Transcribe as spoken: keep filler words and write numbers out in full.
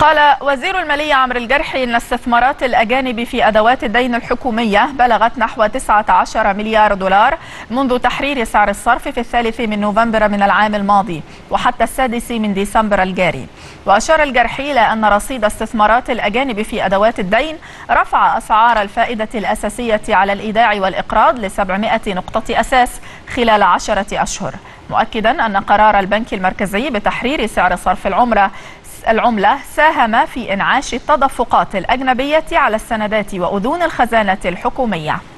قال وزير المالية عمرو الجرحي أن استثمارات الأجانب في أدوات الدين الحكومية بلغت نحو تسعة عشر مليار دولار منذ تحرير سعر الصرف في الثالث من نوفمبر من العام الماضي وحتى السادس من ديسمبر الجاري. وأشار الجرحي إلى أن رصيد استثمارات الأجانب في أدوات الدين رفع أسعار الفائدة الأساسية على الإيداع والإقراض ل سبعمائة نقطة أساس خلال عشرة أشهر، مؤكدا أن قرار البنك المركزي بتحرير سعر صرف العملة العملة ساهم في إنعاش التدفقات الأجنبية على السندات وأذون الخزانة الحكومية.